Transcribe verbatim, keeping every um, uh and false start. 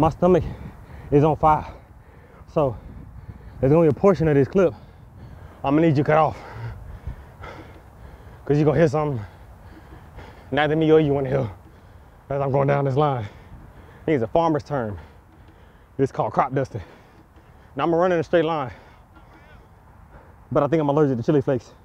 my stomach is on fire. So there's gonna be a portion of this clip I'm gonna need you cut off, cause you're gonna hear something neither me or you wanna hear as I'm going down this line. It's a farmer's term. It's called crop dusting. Now I'm gonna run in a straight line, but I think I'm allergic to chili flakes.